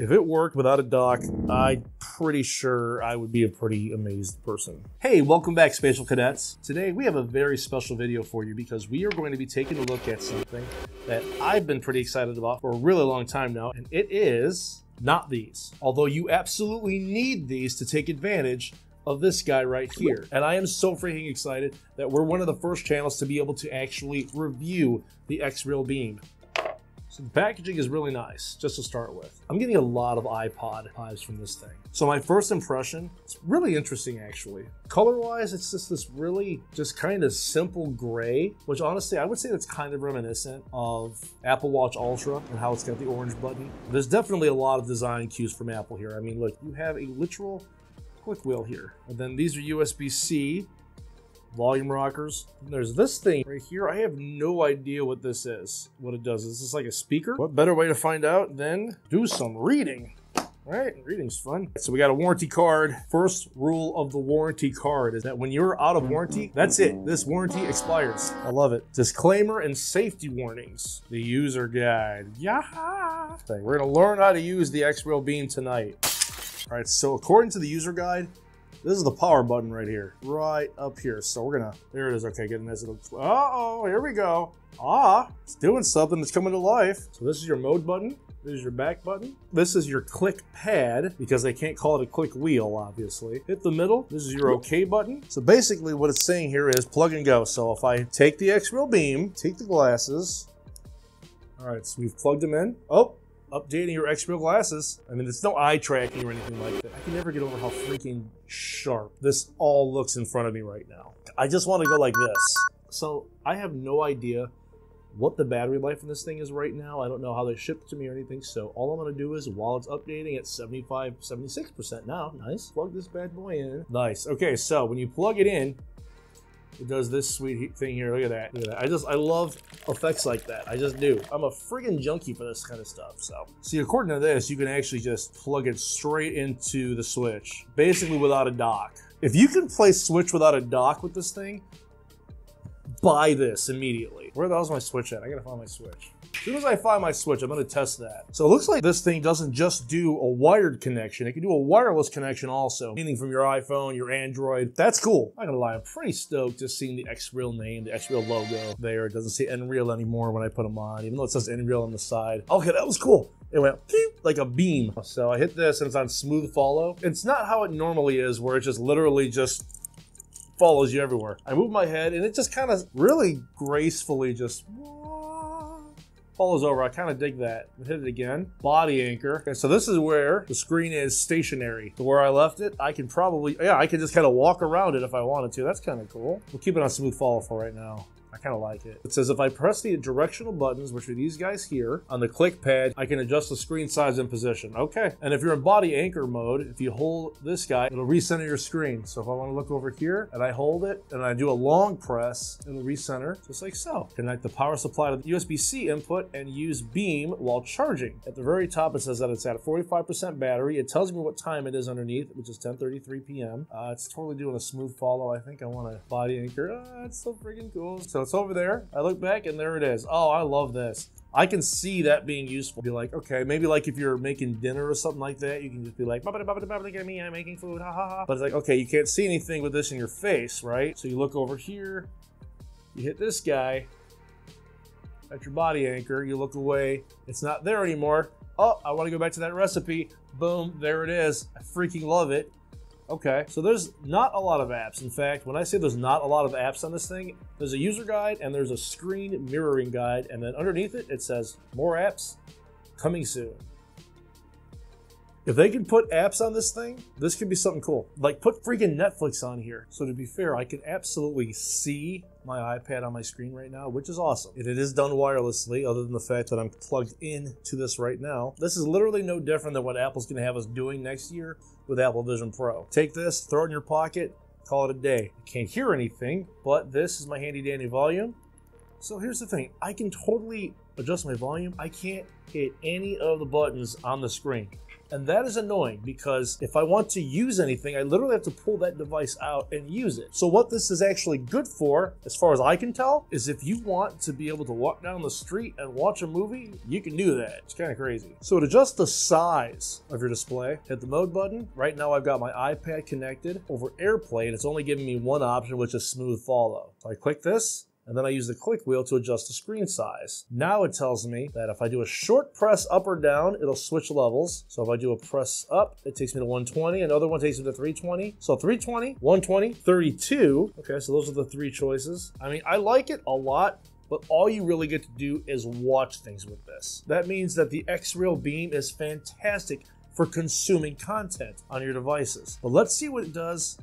If it worked without a dock, I'm pretty sure I would be a pretty amazed person. Hey, welcome back, Spatial Cadets. Today we have a very special video for you because we are going to be taking a look at something that I've been pretty excited about for a really long time now, and it is not these. Although you absolutely need these to take advantage of this guy right here. And I am so freaking excited that we're one of the first channels to be able to actually review the XREAL Beam. So the packaging is really nice, just to start with. I'm getting a lot of iPod vibes from this thing. So my first impression, it's really interesting actually. Color-wise, it's just this really just kind of simple gray, which honestly, I would say that's kind of reminiscent of Apple Watch Ultra and how it's got the orange button. There's definitely a lot of design cues from Apple here. I mean, look, you have a literal click wheel here. And then these are USB-C volume rockers. And there's this thing right here. I have no idea what this is, what it does. Is this like a speaker? What better way to find out than do some reading? All right, reading's fun. So we got a warranty card. First rule of the warranty card is that when you're out of warranty, that's it. This warranty expires. I love it. Disclaimer and safety warnings. The user guide. Yaha! We're gonna learn how to use the XREAL Beam tonight. All right, so according to the user guide, this is the power button right here, right up here. So we're gonna, there it is, okay, getting this. Uh-oh, here we go. Ah, it's doing something, it's coming to life. So this is your mode button, this is your back button, this is your click pad, because they can't call it a click wheel, obviously. Hit the middle, this is your okay button. So basically what it's saying here is plug and go. So if I take the XREAL Beam, take the glasses. All right, so we've plugged them in. Oh. Updating your XREAL glasses. I mean, there's no eye tracking or anything like that. I can never get over how freaking sharp this all looks in front of me right now. I just want to go like this. So I have no idea what the battery life in this thing is right now. I don't know how they shipped to me or anything. So all I'm going to do is while it's updating at 75, 76% now, nice. Plug this bad boy in. Nice. Okay, so when you plug it in, it does this sweet thing here. Look at that. Look at that. I love effects like that. I just do. I'm a friggin' junkie for this kind of stuff. So, see, according to this, you can actually just plug it straight into the Switch, basically without a dock. If you can play Switch without a dock with this thing, buy this immediately. Where the hell's my Switch at? I gotta find my Switch. As soon as I find my Switch, I'm gonna test that. So it looks like this thing doesn't just do a wired connection, it can do a wireless connection also, meaning from your iPhone, your Android. That's cool. I'm not gonna lie, I'm pretty stoked just seeing the XREAL name, the XREAL logo there. It doesn't say Nreal anymore when I put them on, even though it says Nreal on the side. Okay, that was cool. It went like a beam. So I hit this and it's on smooth follow. It's not how it normally is where it just literally just follows you everywhere. I move my head and it just kind of really gracefully just follows over. I kind of dig that. Hit it again. Body anchor. Okay, so this is where the screen is stationary. To where I left it, I can probably, yeah, I can just kind of walk around it if I wanted to. That's kind of cool. We'll keep it on smooth follow for right now. I kind of like it. It says if I press the directional buttons, which are these guys here, on the click pad, I can adjust the screen size and position. Okay. And if you're in body anchor mode, if you hold this guy, it'll recenter your screen. So if I want to look over here and I hold it and I do a long press, it'll recenter just like so. Connect the power supply to the USB-C input and use Beam while charging. At the very top, it says that it's at a 45% battery. It tells me what time it is underneath, which is 10:33 p.m. It's totally doing a smooth follow. I think I want to body anchor. It's so freaking cool. So it's over there. I look back and there it is. Oh, I love this. I can see that being useful. Be like, okay, maybe like if you're making dinner or something like that, you can just be like, look at me, I'm making food, ha ha ha. But it's like, okay, you can't see anything with this in your face, right? So you look over here, you hit this guy at your body anchor, you look away, it's not there anymore. Oh, I want to go back to that recipe. Boom, there it is. I freaking love it. Okay, so there's not a lot of apps. In fact, when I say there's not a lot of apps on this thing, there's a user guide and there's a screen mirroring guide. And then underneath it, it says more apps coming soon. If they can put apps on this thing, this could be something cool. Like put freaking Netflix on here. So to be fair, I can absolutely see my iPad on my screen right now, which is awesome. And it is done wirelessly, other than the fact that I'm plugged in to this right now. This is literally no different than what Apple's gonna have us doing next year with Apple Vision Pro. Take this, throw it in your pocket, call it a day. You can't hear anything, but this is my handy dandy volume. So here's the thing, I can totally adjust my volume, I can't hit any of the buttons on the screen. And that is annoying because if I want to use anything, I literally have to pull that device out and use it. So what this is actually good for, as far as I can tell, is if you want to be able to walk down the street and watch a movie, you can do that. It's kind of crazy. So to adjust the size of your display, hit the mode button. Right now I've got my iPad connected over AirPlay and it's only giving me one option, which is smooth follow. So I click this. And then I use the click wheel to adjust the screen size. Now it tells me that if I do a short press up or down, it'll switch levels. So if I do a press up, it takes me to 120. Another one takes me to 320. So 320, 120, 32. Okay, so those are the three choices. I mean, I like it a lot, but all you really get to do is watch things with this. That means that the XREAL Beam is fantastic for consuming content on your devices. But let's see what it does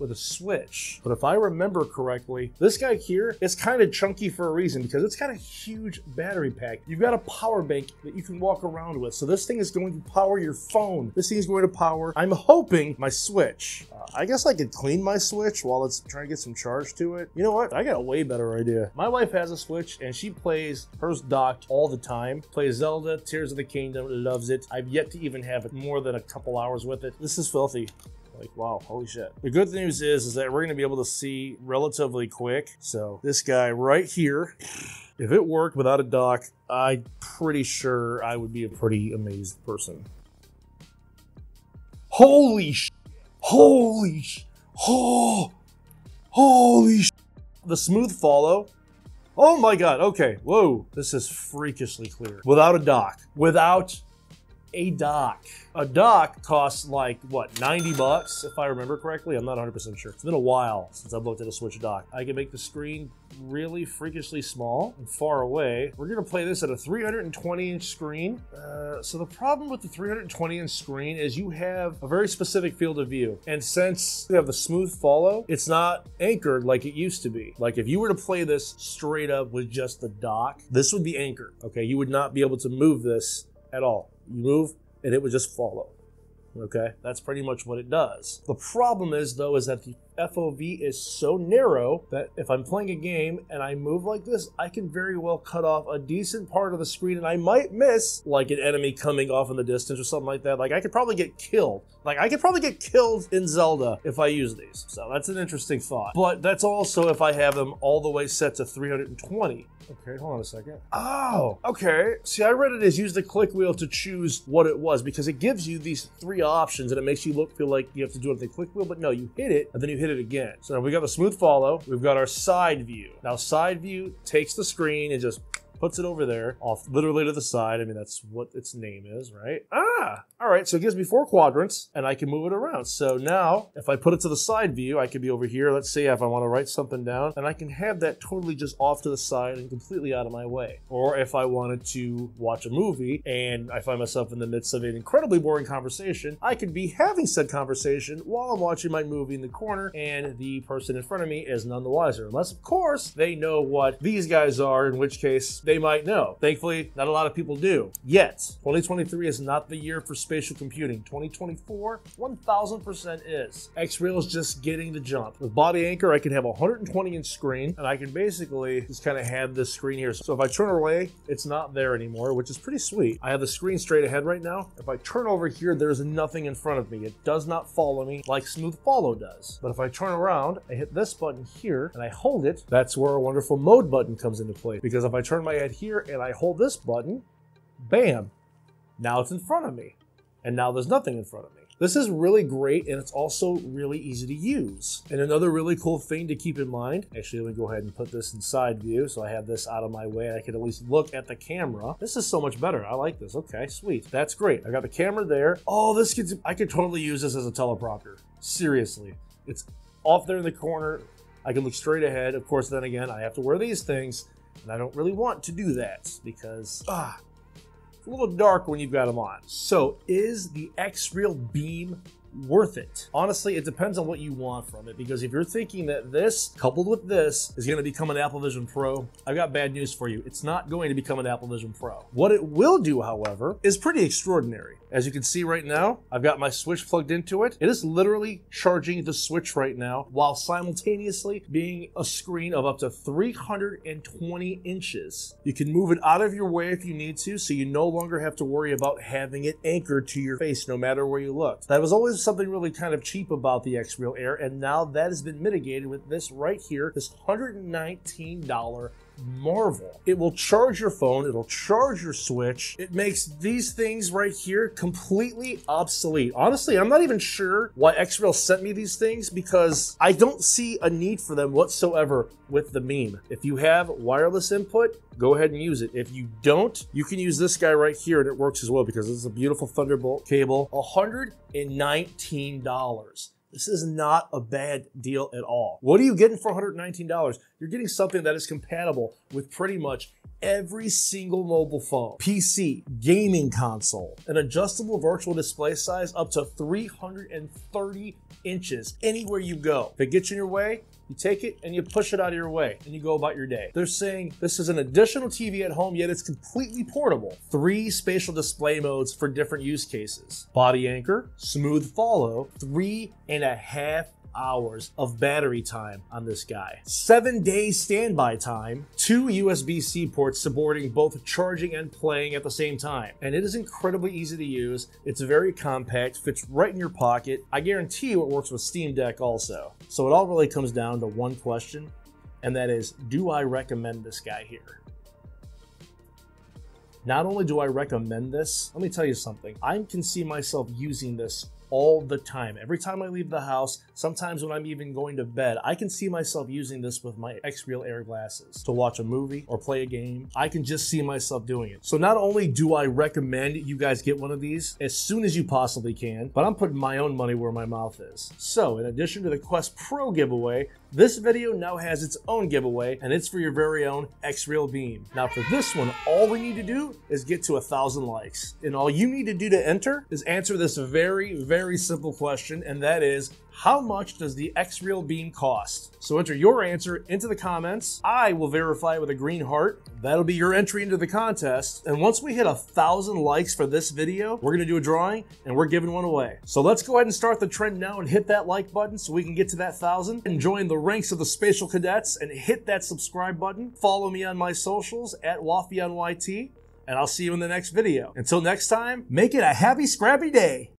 with a Switch. But if I remember correctly, this guy here is kind of chunky for a reason because it's got a huge battery pack. You've got a power bank that you can walk around with. So this thing is going to power your phone. This thing is going to power, I'm hoping, my Switch. I guess I could clean my Switch while it's trying to get some charge to it. You know what? I got a way better idea. My wife has a Switch and she plays hers docked all the time. Plays Zelda, Tears of the Kingdom, loves it. I've yet to even have more than a couple hours with it. This is filthy. Like, wow, holy shit. The good news is that we're gonna be able to see relatively quick. So this guy right here, if it worked without a dock, I'm pretty sure I would be a pretty amazed person. Holy shit. Holy shit. Oh, holy shit. The smooth follow. Oh my God, okay, whoa. This is freakishly clear. Without a dock, without a dock. A dock costs like, what, 90 bucks, if I remember correctly? I'm not 100% sure. It's been a while since I've looked at a Switch dock. I can make the screen really freakishly small and far away. We're gonna play this at a 320-inch screen. So the problem with the 320-inch screen is you have a very specific field of view. And since you have the smooth follow, it's not anchored like it used to be. Like if you were to play this straight up with just the dock, this would be anchored, okay? You would not be able to move this at all. You move and it would just follow. Okay, that's pretty much what it does. The problem is though, is that the FOV is so narrow that if I'm playing a game and I move like this, I can very well cut off a decent part of the screen and I might miss like an enemy coming off in the distance or something like that. Like I could probably get killed. Like I could probably get killed in Zelda if I use these. So that's an interesting thought. But that's also if I have them all the way set to 320. Okay, hold on a second. Oh, okay. See, I read it as use the click wheel to choose what it was because it gives you these three options and it makes you feel like you have to do it with the click wheel, but no, you hit it and then you hit it again. So now we got the smooth follow, we've got our side view. Now side view takes the screen and just puts it over there, off literally to the side. I mean, that's what its name is, right? Ah, all right, so it gives me four quadrants and I can move it around. So now if I put it to the side view, I could be over here. Let's say if I want to write something down and I can have that totally just off to the side and completely out of my way. Or if I wanted to watch a movie and I find myself in the midst of an incredibly boring conversation, I could be having said conversation while I'm watching my movie in the corner and the person in front of me is none the wiser. Unless of course they know what these guys are, in which case they might know. Thankfully, not a lot of people do yet. 2023 is not the year for spatial computing. 2024, 1000% is. XREAL is just getting the jump. With Body Anchor, I can have a 120-inch screen, and I can basically just kind of have this screen here. So if I turn away, it's not there anymore, which is pretty sweet. I have the screen straight ahead right now. If I turn over here, there's nothing in front of me. It does not follow me like Smooth Follow does. But if I turn around, I hit this button here, and I hold it. That's where our wonderful mode button comes into play. Because if I turn my here and I hold this button, bam, now it's in front of me. And now there's nothing in front of me. This is really great, and it's also really easy to use. And another really cool thing to keep in mind, actually, let me go ahead and put this in side view so I have this out of my way and I can at least look at the camera. This is so much better. I like this. Okay, sweet. That's great. I got the camera there. Oh, this could, I could totally use this as a teleprompter. Seriously. It's off there in the corner. I can look straight ahead. Of course, then again, I have to wear these things. And I don't really want to do that because it's a little dark when you've got them on. So is the XREAL Beam worth it. Honestly, it depends on what you want from it, because if you're thinking that this coupled with this is going to become an Apple Vision Pro, I've got bad news for you. It's not going to become an Apple Vision Pro. What it will do, however, is pretty extraordinary. As you can see right now, I've got my Switch plugged into it. It is literally charging the Switch right now while simultaneously being a screen of up to 320 inches. You can move it out of your way if you need to, so you no longer have to worry about having it anchored to your face no matter where you look. That was always something really kind of cheap about the XREAL Air, and now that has been mitigated with this right here, this $119 marvel. It will charge your phone, it'll charge your Switch. It makes these things right here completely obsolete. Honestly, I'm not even sure why XREAL sent me these things, because I don't see a need for them whatsoever with the meme. If you have wireless input, go ahead and use it. If you don't, you can use this guy right here and it works as well, because it's a beautiful Thunderbolt cable. $119. This is not a bad deal at all. What are you getting for $119? You're getting something that is compatible with pretty much every single mobile phone, PC, gaming console, an adjustable virtual display size up to 330 inches anywhere you go. If it gets in your way, you take it and you push it out of your way and you go about your day. They're saying this is an additional TV at home, yet it's completely portable. 3 spatial display modes for different use cases. Body anchor, smooth follow, 3.5 hours of battery time on this guy. 7-day standby time, 2 USB-C ports supporting both charging and playing at the same time. And it is incredibly easy to use. It's very compact, fits right in your pocket. I guarantee you it works with Steam Deck also. So it all really comes down to one question, and that is, do I recommend this guy here? Not only do I recommend this, let me tell you something. I can see myself using this all the time. Every time I leave the house, sometimes when I'm even going to bed, I can see myself using this with my XREAL Air glasses to watch a movie or play a game. I can just see myself doing it. So not only do I recommend you guys get one of these as soon as you possibly can, but I'm putting my own money where my mouth is. So in addition to the Quest Pro giveaway, this video now has its own giveaway, and it's for your very own XREAL Beam. Now for this one, all we need to do is get to 1,000 likes. And all you need to do to enter is answer this very simple question, and that is, how much does the XREAL Beam cost? So enter your answer into the comments. I will verify it with a green heart. That'll be your entry into the contest. And once we hit 1,000 likes for this video, we're gonna do a drawing and we're giving one away. So let's go ahead and start the trend now and hit that like button so we can get to that 1,000 and join the ranks of the Spatial Cadets and hit that subscribe button. Follow me on my socials at Waffy on YT, and I'll see you in the next video. Until next time, make it a happy, scrappy day.